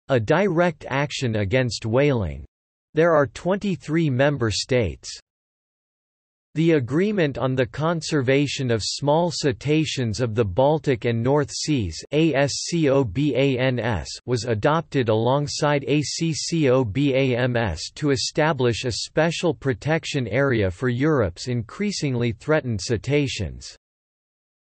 a direct action against whaling. There are 23 member states. The Agreement on the Conservation of Small Cetaceans of the Baltic and North Seas (ASCOBANS) was adopted alongside ACCOBAMS to establish a special protection area for Europe's increasingly threatened cetaceans.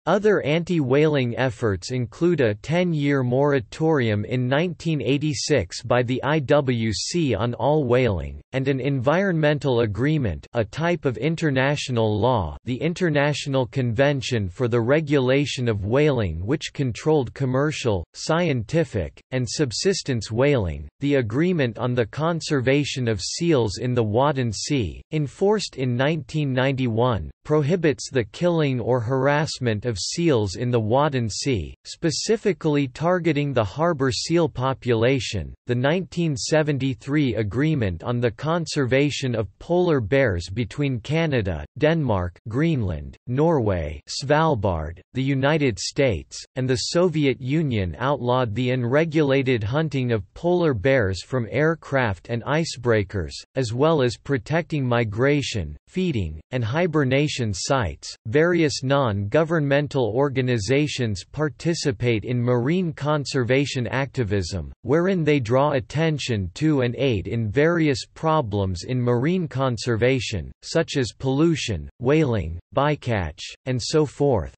Other anti-whaling efforts include a 10-year moratorium in 1986 by the IWC on all whaling, and an environmental agreement, a type of international law, the International Convention for the Regulation of Whaling, which controlled commercial, scientific, and subsistence whaling. The Agreement on the Conservation of Seals in the Wadden Sea, enforced in 1991, prohibits the killing or harassment of seals in the Wadden Sea, specifically targeting the harbor seal population. The 1973 Agreement on the Conservation of Polar Bears between Canada, Denmark, Greenland, Norway, Svalbard, the United States, and the Soviet Union outlawed the unregulated hunting of polar bears from aircraft and icebreakers, as well as protecting migration, feeding, and hibernation sites. Various non-governmental organizations participate in marine conservation activism, wherein they draw attention to and aid in various problems in marine conservation, such as pollution, whaling, bycatch, and so forth.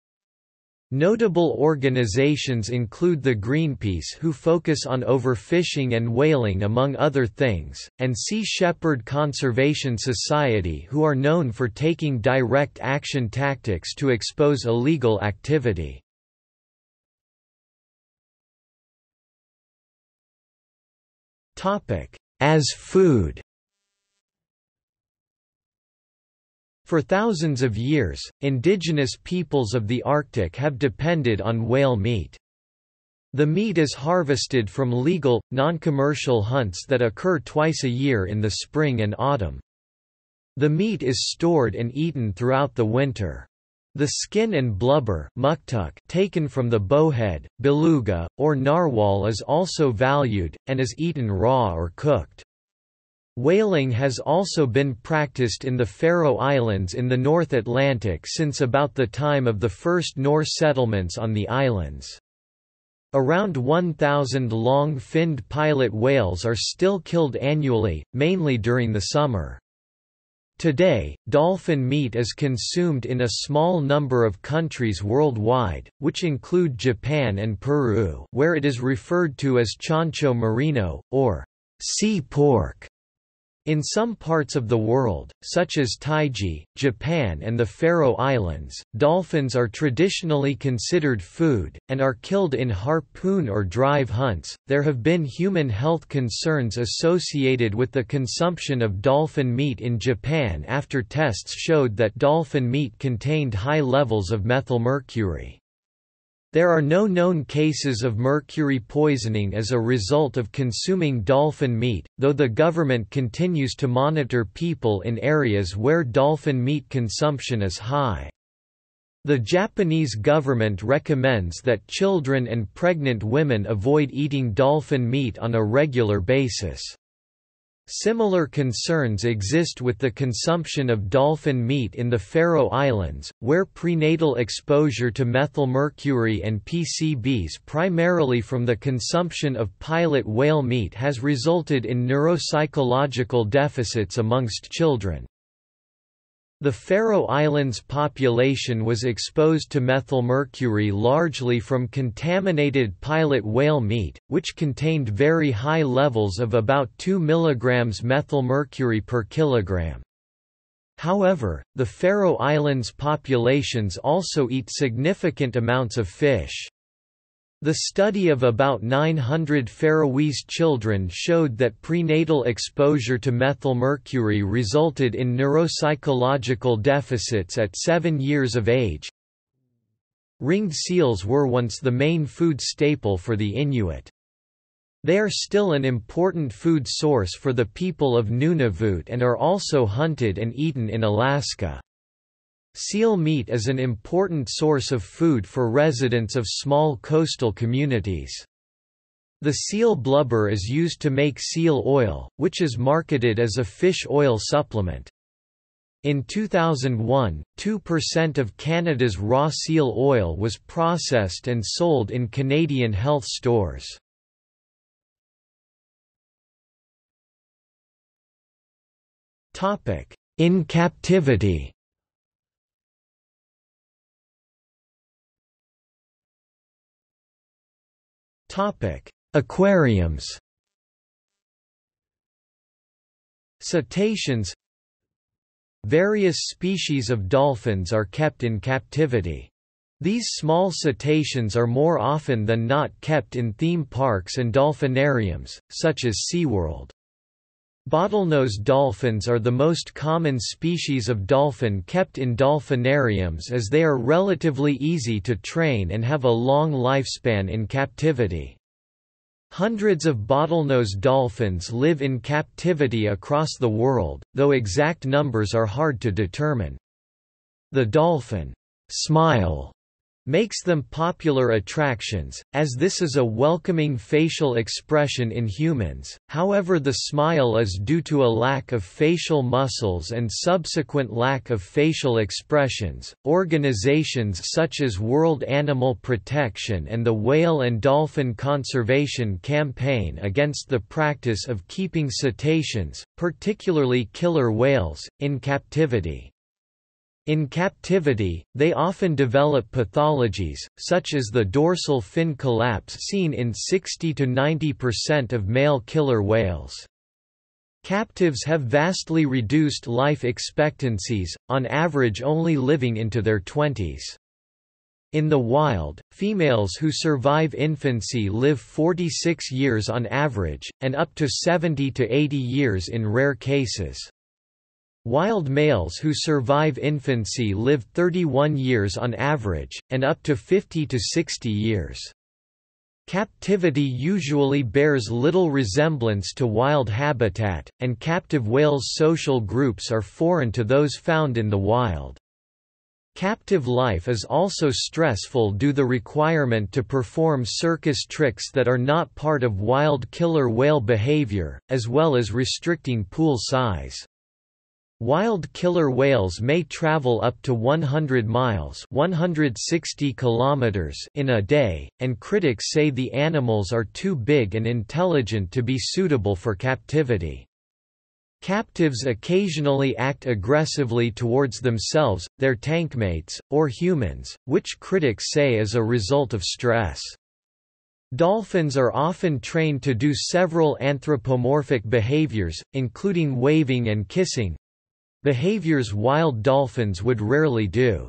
Notable organizations include the Greenpeace, who focus on overfishing and whaling among other things, and Sea Shepherd Conservation Society, who are known for taking direct action tactics to expose illegal activity. As food. For thousands of years, indigenous peoples of the Arctic have depended on whale meat. The meat is harvested from legal, non-commercial hunts that occur twice a year in the spring and autumn. The meat is stored and eaten throughout the winter. The skin and blubber muktuk taken from the bowhead, beluga, or narwhal is also valued, and is eaten raw or cooked. Whaling has also been practiced in the Faroe Islands in the North Atlantic since about the time of the first Norse settlements on the islands. Around 1,000 long-finned pilot whales are still killed annually, mainly during the summer. Today, dolphin meat is consumed in a small number of countries worldwide, which include Japan and Peru, where it is referred to as chancho marino, or sea pork. In some parts of the world, such as Taiji, Japan and the Faroe Islands, dolphins are traditionally considered food, and are killed in harpoon or drive hunts. There have been human health concerns associated with the consumption of dolphin meat in Japan after tests showed that dolphin meat contained high levels of methylmercury. There are no known cases of mercury poisoning as a result of consuming dolphin meat, though the government continues to monitor people in areas where dolphin meat consumption is high. The Japanese government recommends that children and pregnant women avoid eating dolphin meat on a regular basis. Similar concerns exist with the consumption of dolphin meat in the Faroe Islands, where prenatal exposure to methylmercury and PCBs primarily from the consumption of pilot whale meat has resulted in neuropsychological deficits amongst children. The Faroe Islands population was exposed to methylmercury largely from contaminated pilot whale meat, which contained very high levels of about 2 mg methylmercury per kilogram. However, the Faroe Islands populations also eat significant amounts of fish. The study of about 900 Faroese children showed that prenatal exposure to methylmercury resulted in neuropsychological deficits at 7 years of age. Ringed seals were once the main food staple for the Inuit. They are still an important food source for the people of Nunavut and are also hunted and eaten in Alaska. Seal meat is an important source of food for residents of small coastal communities. The seal blubber is used to make seal oil, which is marketed as a fish oil supplement. In 2001, 2% of Canada's raw seal oil was processed and sold in Canadian health stores. In captivity. Aquariums. Cetaceans. Various species of dolphins are kept in captivity. These small cetaceans are more often than not kept in theme parks and dolphinariums, such as SeaWorld. Bottlenose dolphins are the most common species of dolphin kept in dolphinariums as they are relatively easy to train and have a long lifespan in captivity. Hundreds of bottlenose dolphins live in captivity across the world, though exact numbers are hard to determine. The dolphin smile makes them popular attractions, as this is a welcoming facial expression in humans. However, the smile is due to a lack of facial muscles and subsequent lack of facial expressions. Organizations such as World Animal Protection and the Whale and Dolphin Conservation Campaign against the practice of keeping cetaceans, particularly killer whales, in captivity. In captivity, they often develop pathologies, such as the dorsal fin collapse seen in 60–90% of male killer whales. Captives have vastly reduced life expectancies, on average only living into their 20s. In the wild, females who survive infancy live 46 years on average, and up to 70 to 80 years in rare cases. Wild males who survive infancy live 31 years on average, and up to 50 to 60 years. Captivity usually bears little resemblance to wild habitat, and captive whales' social groups are foreign to those found in the wild. Captive life is also stressful due to the requirement to perform circus tricks that are not part of wild killer whale behavior, as well as restricting pool size. Wild killer whales may travel up to 100 miles (160 km) in a day, and critics say the animals are too big and intelligent to be suitable for captivity. Captives occasionally act aggressively towards themselves, their tankmates, or humans, which critics say is a result of stress. Dolphins are often trained to do several anthropomorphic behaviors, including waving and kissing, behaviors wild dolphins would rarely do.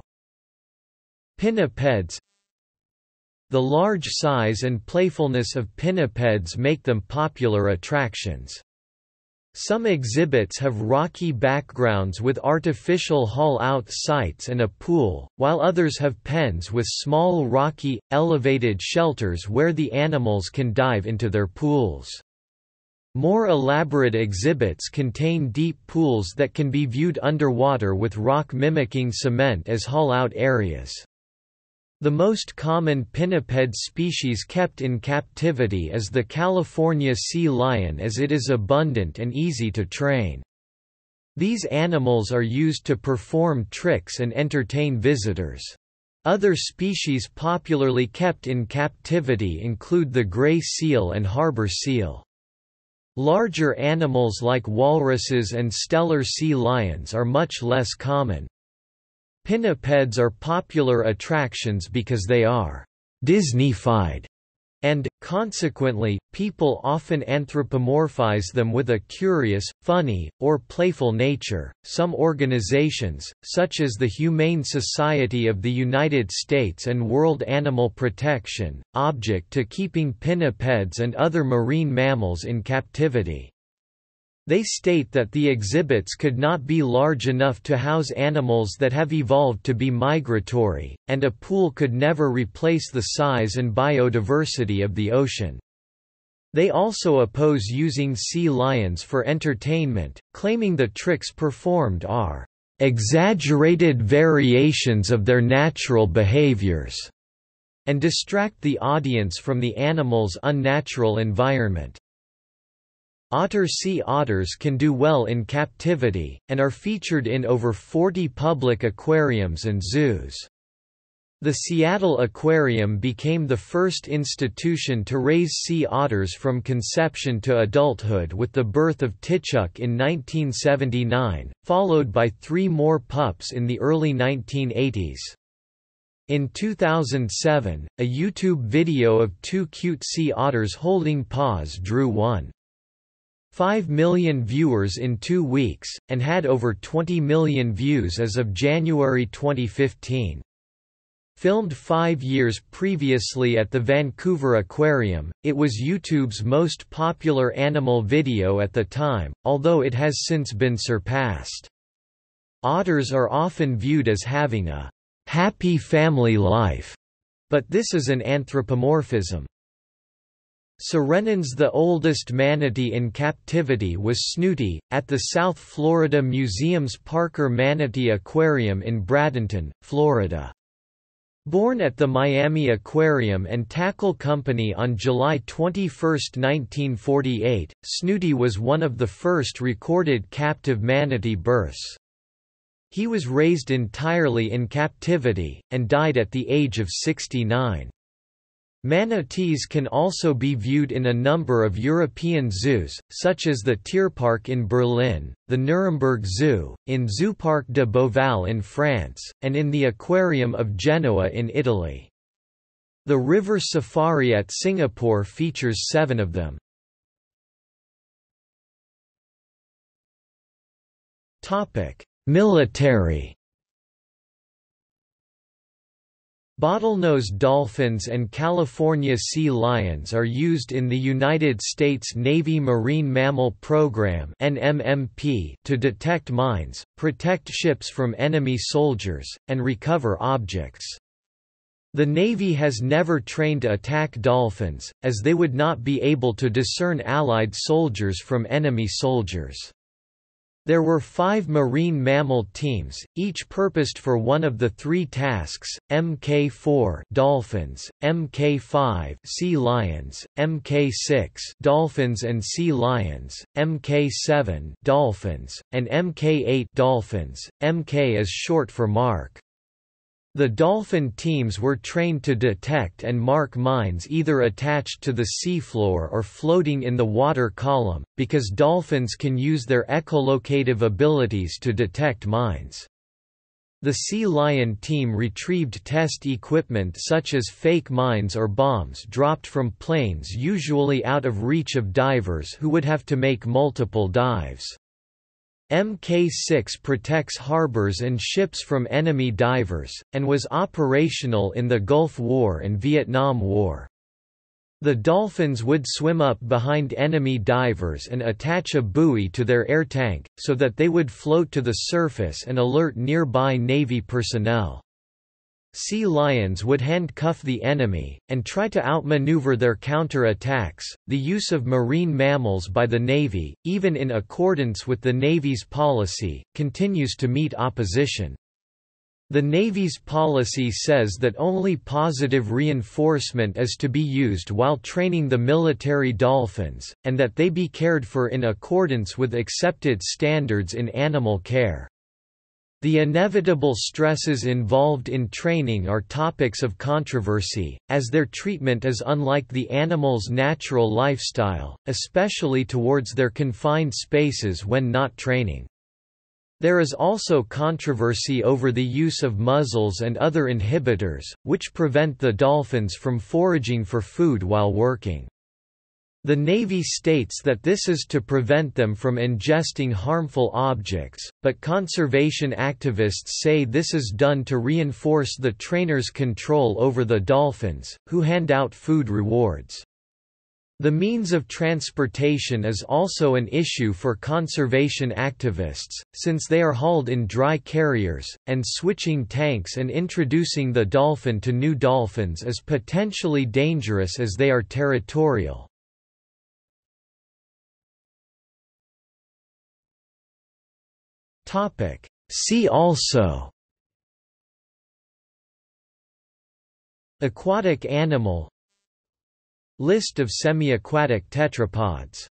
Pinnipeds. The large size and playfulness of pinnipeds make them popular attractions. Some exhibits have rocky backgrounds with artificial haul-out sites and a pool, while others have pens with small rocky, elevated shelters where the animals can dive into their pools. More elaborate exhibits contain deep pools that can be viewed underwater with rock mimicking cement as haul-out areas. The most common pinniped species kept in captivity is the California sea lion, as it is abundant and easy to train. These animals are used to perform tricks and entertain visitors. Other species popularly kept in captivity include the gray seal and harbor seal. Larger animals like walruses and stellar sea lions are much less common. Pinnipeds are popular attractions because they are Disney-fied, and, consequently, people often anthropomorphize them with a curious, funny, or playful nature. Some organizations, such as the Humane Society of the United States and World Animal Protection, object to keeping pinnipeds and other marine mammals in captivity. They state that the exhibits could not be large enough to house animals that have evolved to be migratory, and a pool could never replace the size and biodiversity of the ocean. They also oppose using sea lions for entertainment, claiming the tricks performed are exaggerated variations of their natural behaviors, and distract the audience from the animal's unnatural environment. Otter sea otters can do well in captivity, and are featured in over 40 public aquariums and zoos. The Seattle Aquarium became the first institution to raise sea otters from conception to adulthood with the birth of Tichuk in 1979, followed by 3 more pups in the early 1980s. In 2007, a YouTube video of 2 cute sea otters holding paws drew 1.5 million viewers in 2 weeks, and had over 20 million views as of January 2015. Filmed 5 years previously at the Vancouver Aquarium, it was YouTube's most popular animal video at the time, although it has since been surpassed. Otters are often viewed as having a happy family life, but this is an anthropomorphism. Sirenens. The oldest manatee in captivity was Snooty, at the South Florida Museum's Parker Manatee Aquarium in Bradenton, Florida. Born at the Miami Aquarium and Tackle Company on July 21, 1948, Snooty was one of the first recorded captive manatee births. He was raised entirely in captivity, and died at the age of 69. Manatees can also be viewed in a number of European zoos, such as the Tierpark in Berlin, the Nuremberg Zoo, in Zooparc de Beauval in France, and in the Aquarium of Genoa in Italy. The river safari at Singapore features 7 of them. Military. Bottlenose dolphins and California sea lions are used in the United States Navy Marine Mammal Program (NMMP) to detect mines, protect ships from enemy soldiers, and recover objects. The Navy has never trained to attack dolphins, as they would not be able to discern Allied soldiers from enemy soldiers. There were 5 marine mammal teams, each purposed for one of the 3 tasks: Mk4 dolphins, Mk5 sea lions, Mk6 dolphins and sea lions, Mk7 dolphins, and Mk8 dolphins. Mk is short for mark. The dolphin teams were trained to detect and mark mines either attached to the seafloor or floating in the water column, because dolphins can use their echolocative abilities to detect mines. The sea lion team retrieved test equipment such as fake mines or bombs dropped from planes, usually out of reach of divers who would have to make multiple dives. Mk6 protects harbors and ships from enemy divers, and was operational in the Gulf War and Vietnam War. The dolphins would swim up behind enemy divers and attach a buoy to their air tank, so that they would float to the surface and alert nearby Navy personnel. Sea lions would handcuff the enemy, and try to outmaneuver their counter-attacks. The use of marine mammals by the Navy, even in accordance with the Navy's policy, continues to meet opposition. The Navy's policy says that only positive reinforcement is to be used while training the military dolphins, and that they be cared for in accordance with accepted standards in animal care. The inevitable stresses involved in training are topics of controversy, as their treatment is unlike the animal's natural lifestyle, especially towards their confined spaces when not training. There is also controversy over the use of muzzles and other inhibitors, which prevent the dolphins from foraging for food while working. The Navy states that this is to prevent them from ingesting harmful objects, but conservation activists say this is done to reinforce the trainers' control over the dolphins, who hand out food rewards. The means of transportation is also an issue for conservation activists, since they are hauled in dry carriers, and switching tanks and introducing the dolphin to new dolphins is potentially dangerous as they are territorial. See also: Aquatic animal, List of semi-aquatic tetrapods.